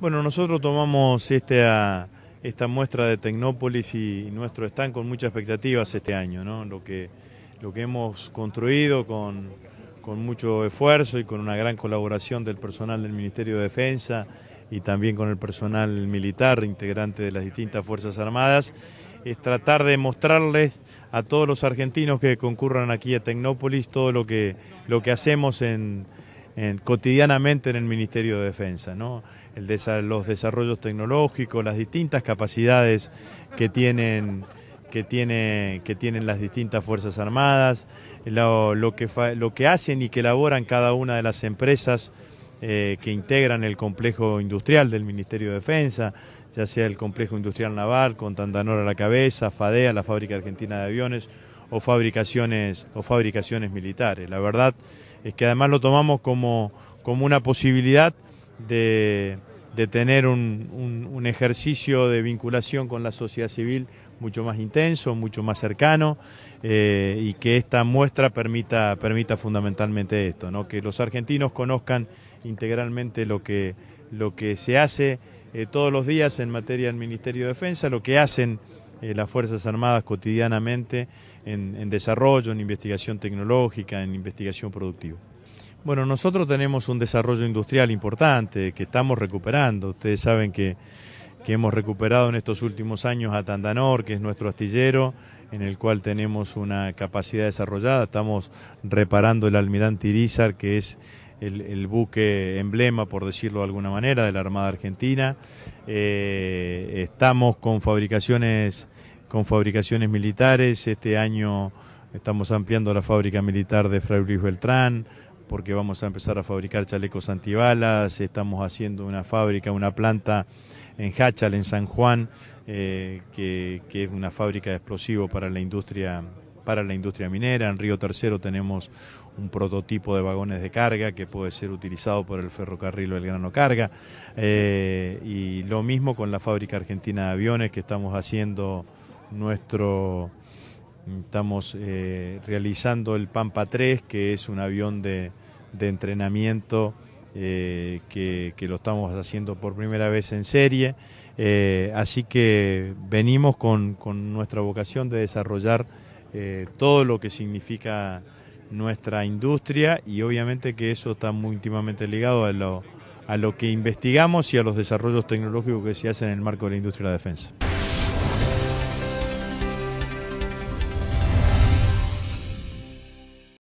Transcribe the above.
Bueno, nosotros tomamos esta muestra de Tecnópolis y nuestro stand con muchas expectativas este año, ¿no? Lo que hemos construido con mucho esfuerzo y con una gran colaboración del personal del Ministerio de Defensa y también con el personal militar integrante de las distintas Fuerzas Armadas, es tratar de mostrarles a todos los argentinos que concurran aquí a Tecnópolis todo lo que hacemos cotidianamente en el Ministerio de Defensa, ¿no? Los desarrollos tecnológicos, las distintas capacidades que tienen las distintas Fuerzas Armadas, lo que hacen y que elaboran cada una de las empresas que integran el complejo industrial del Ministerio de Defensa, ya sea el complejo industrial naval con Tandanor a la cabeza, FADEA, la Fábrica Argentina de Aviones, o fabricaciones militares. La verdad es que además lo tomamos como una posibilidad de tener un ejercicio de vinculación con la sociedad civil mucho más intenso, mucho más cercano, y que esta muestra permita fundamentalmente esto, ¿no? Que los argentinos conozcan integralmente lo que se hace todos los días en materia del Ministerio de Defensa, lo que hacen las Fuerzas Armadas cotidianamente en desarrollo, en investigación tecnológica, en investigación productiva. Bueno, nosotros tenemos un desarrollo industrial importante que estamos recuperando. Ustedes saben que hemos recuperado en estos últimos años a Tandanor, que es nuestro astillero, en el cual tenemos una capacidad desarrollada. Estamos reparando el Almirante Irizar, que es el buque emblema, por decirlo de alguna manera, de la Armada Argentina. Estamos con fabricaciones militares. Este año estamos ampliando la fábrica militar de Fray Luis Beltrán, porque vamos a empezar a fabricar chalecos antibalas. Estamos haciendo una planta en Jachal, en San Juan, que es una fábrica de explosivos para la industria minera. En Río Tercero tenemos un prototipo de vagones de carga que puede ser utilizado por el ferrocarril o el Belgrano carga. Y lo mismo con la Fábrica Argentina de Aviones, que estamos haciendo realizando el Pampa 3, que es un avión de entrenamiento que lo estamos haciendo por primera vez en serie. Así que venimos con nuestra vocación de desarrollar todo lo que significa nuestra industria, y obviamente que eso está muy íntimamente ligado a lo que investigamos y a los desarrollos tecnológicos que se hacen en el marco de la industria de la defensa.